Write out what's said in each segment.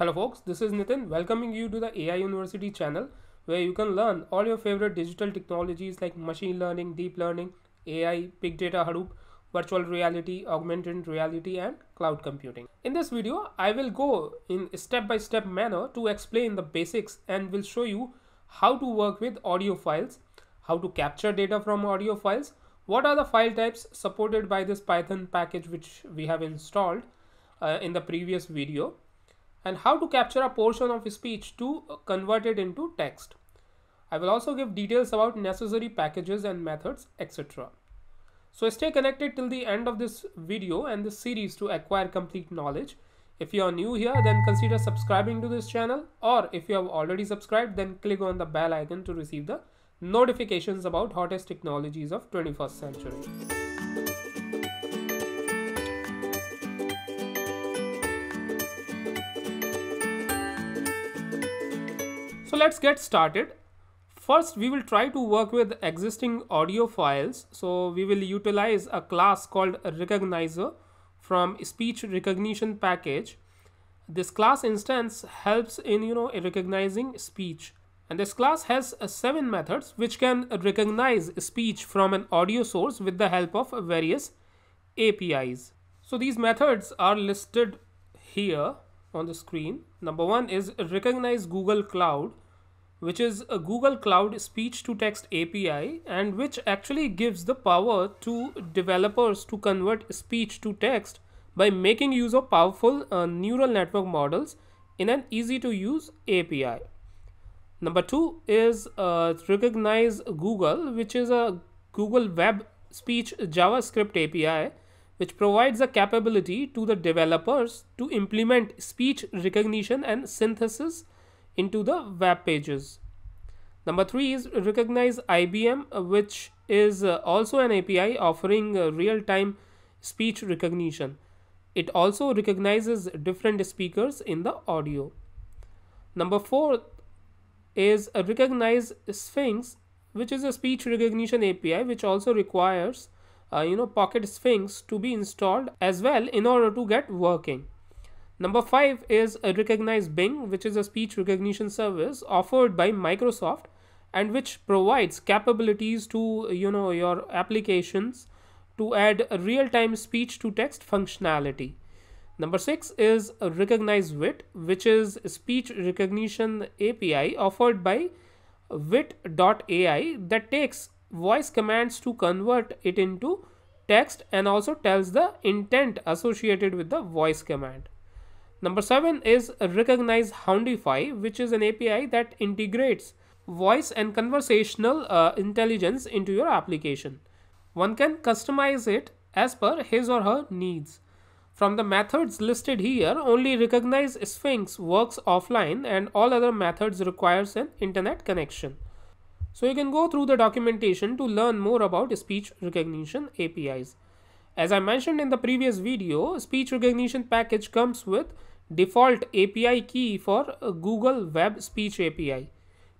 Hello folks, this is Nitin welcoming you to the AI University channel, where you can learn all your favorite digital technologies like machine learning, deep learning, AI, big data, Hadoop, virtual reality, augmented reality and cloud computing. In this video, I will go in step-by-step manner to explain the basics and will show you how to work with audio files, how to capture data from audio files, what are the file types supported by this Python package which we have installed in the previous video, and how to capture a portion of speech to convert it into text. I will also give details about necessary packages and methods, etc. So stay connected till the end of this video and this series to acquire complete knowledge. If you are new here, then consider subscribing to this channel, or if you have already subscribed, then click on the bell icon to receive the notifications about hottest technologies of 21st century. So let's get started. First, we will try to work with existing audio files. So we will utilize a class called Recognizer from Speech Recognition package. This class instance helps in recognizing speech. And this class has 7 methods which can recognize speech from an audio source with the help of various APIs. So these methods are listed here on the screen. Number one is Recognize Google Cloud, which is a Google Cloud speech to text API, and which actually gives the power to developers to convert speech to text by making use of powerful neural network models in an easy to use API. Number two is Recognize Google, which is a Google Web Speech JavaScript API, which provides a capability to the developers to implement speech recognition and synthesis into the web pages. Number three is Recognize IBM, which is also an API offering real-time speech recognition. It also recognizes different speakers in the audio. Number four is Recognize Sphinx, which is a speech recognition API, which also requires Pocket Sphinx to be installed as well in order to get working. Number five is Recognize Bing, which is a speech recognition service offered by Microsoft, and which provides capabilities to your applications to add real-time speech to text functionality. Number six is Recognize Wit, which is a speech recognition API offered by wit.ai that takes voice commands to convert it into text and also tells the intent associated with the voice command. Number seven is Recognize Houndify, which is an API that integrates voice and conversational intelligence into your application. One can customize it as per his or her needs. From the methods listed here, only Recognize Sphinx works offline and all other methods requires an internet connection. So you can go through the documentation to learn more about speech recognition APIs. As I mentioned in the previous video, speech recognition package comes with default API key for Google Web Speech API.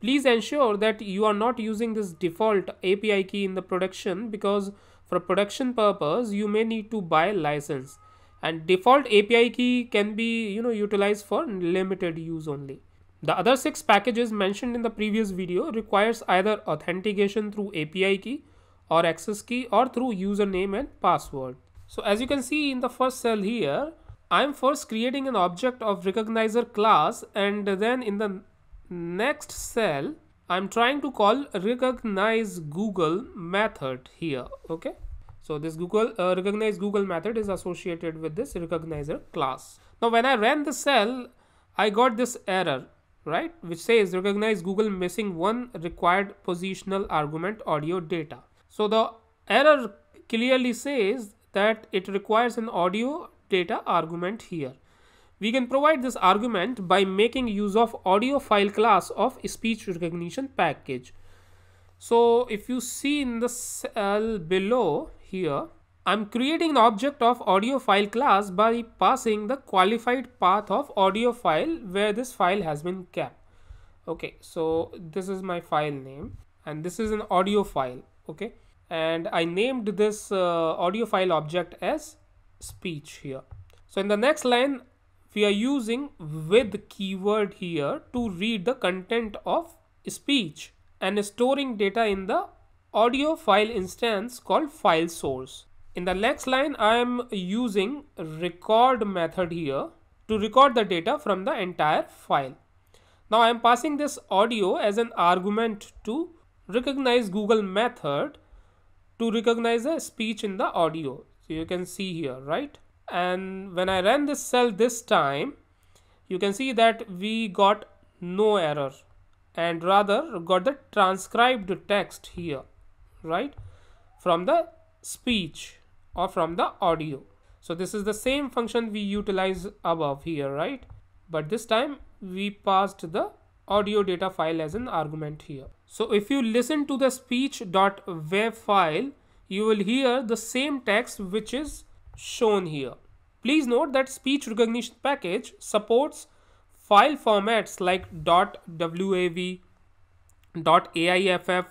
Please ensure that you are not using this default API key in the production, because for production purpose you may need to buy license, and default API key can be utilized for limited use only. The other 6 packages mentioned in the previous video requires either authentication through API key or access key or through username and password. So as you can see in the first cell here, I am first creating an object of Recognizer class, and then in the next cell I am trying to call Recognize Google method here. Okay, so this Recognize Google method is associated with this Recognizer class. Now when I ran the cell, I got this error, right, which says Recognize Google missing 1 required positional argument audio data. So the error clearly says that it requires an audio data argument here. We can provide this argument by making use of AudioFile class of speech recognition package. So if you see in the cell below here, I'm creating an object of audio file class by passing the qualified path of audio file where this file has been kept. Okay, so this is my file name and this is an audio file. Okay, and I named this audio file object as speech here. So in the next line we are using with keyword here to read the content of speech and storing data in the audio file instance called file source. In the next line, I am using record method here to record the data from the entire file. Now I am passing this audio as an argument to recognize Google method to recognize a speech in the audio. So you can see here, right? And when I ran this cell this time, you can see that we got no error and rather got the transcribed text here, right? From the speech or from the audio. So this is the same function we utilize above here, right? But this time we passed the audio data file as an argument here. So if you listen to the speech.wav file, you will hear the same text which is shown here. Please note that speech recognition package supports file formats like .wav, .aiff,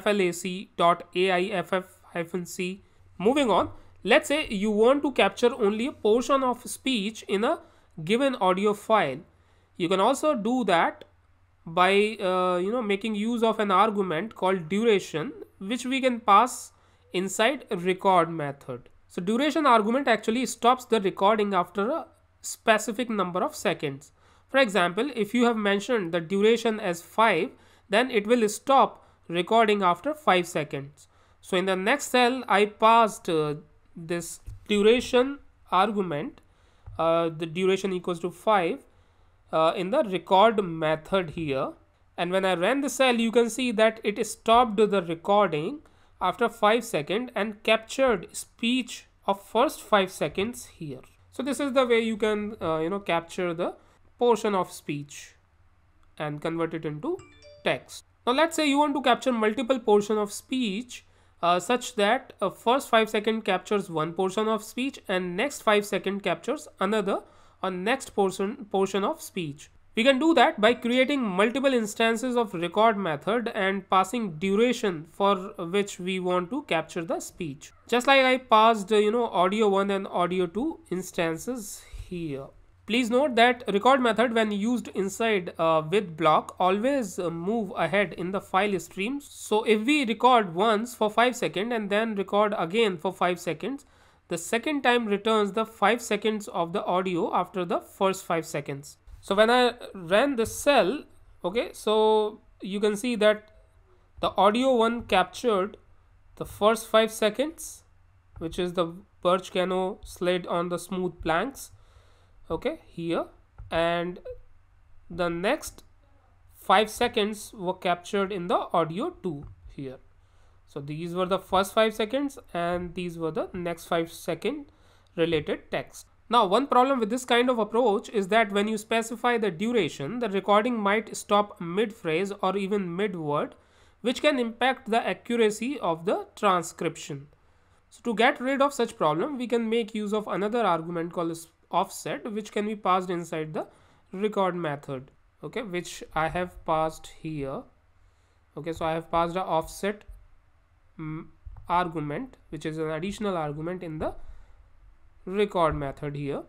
.flac, .aiff-c. Moving on, let's say you want to capture only a portion of speech in a given audio file. You can also do that by making use of an argument called duration, which we can pass inside record method. So duration argument actually stops the recording after a specific number of seconds. For example, if you have mentioned the duration as 5, then it will stop recording after 5 seconds. So in the next cell, I passed this duration argument, the duration equals to 5 in the record method here, and when I ran the cell, you can see that it stopped the recording after 5 seconds and captured speech of first 5 seconds here. So this is the way you can capture the portion of speech and convert it into text. Now let's say you want to capture multiple portion of speech such that first 5 second captures one portion of speech and next 5 second captures another or next portion of speech. We can do that by creating multiple instances of record method and passing duration for which we want to capture the speech. Just like I passed audio 1 and audio 2 instances here. Please note that record method when used inside with block always move ahead in the file stream. So if we record once for 5 seconds and then record again for 5 seconds, the second time returns the 5 seconds of the audio after the first 5 seconds. So when I ran this cell, okay, so you can see that the audio 1 captured the first 5 seconds, which is the birch canoe slid on the smooth planks. Okay, here, and the next 5 seconds were captured in the audio 2 here. So these were the first 5 seconds and these were the next 5 second related text. Now one problem with this kind of approach is that when you specify the duration, the recording might stop mid-phrase or even mid-word, which can impact the accuracy of the transcription. So to get rid of such problem, we can make use of another argument called offset, which can be passed inside the record method, okay, which I have passed here. Okay, so I have passed an offset argument, which is an additional argument in the record method here,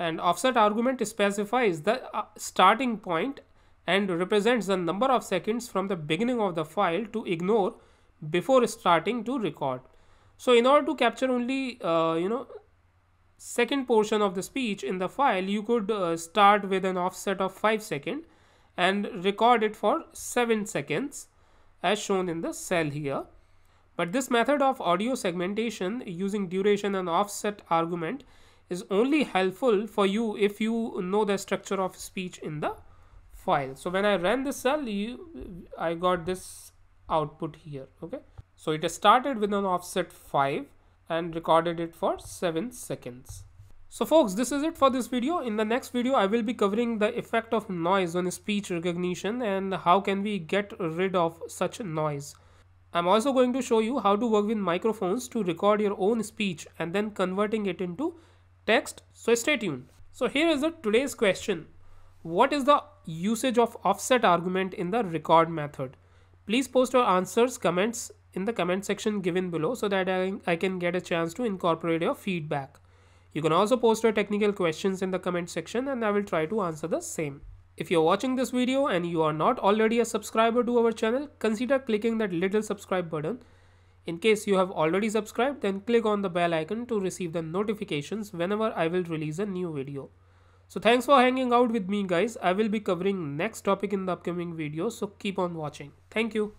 and offset argument specifies the starting point and represents the number of seconds from the beginning of the file to ignore before starting to record. So in order to capture only second portion of the speech in the file, you could start with an offset of 5 seconds and record it for 7 seconds as shown in the cell here. But this method of audio segmentation using duration and offset argument is only helpful for you if you know the structure of speech in the file. So when I ran this cell, I got this output here. Okay, so it started with an offset 5 and recorded it for 7 seconds. So folks, this is it for this video. In the next video, I will be covering the effect of noise on speech recognition and how can we get rid of such noise. I'm also going to show you how to work with microphones to record your own speech and then converting it into text. So stay tuned. So here is today's question. What is the usage of offset argument in the record method? Please post your answers, comments in the comment section given below so that I can get a chance to incorporate your feedback. You can also post your technical questions in the comment section and I will try to answer the same. If you're watching this video and you are not already a subscriber to our channel, consider clicking that little subscribe button. In case you have already subscribed, then click on the bell icon to receive the notifications whenever I will release a new video. So thanks for hanging out with me guys. I will be covering next topic in the upcoming video, so keep on watching. Thank you.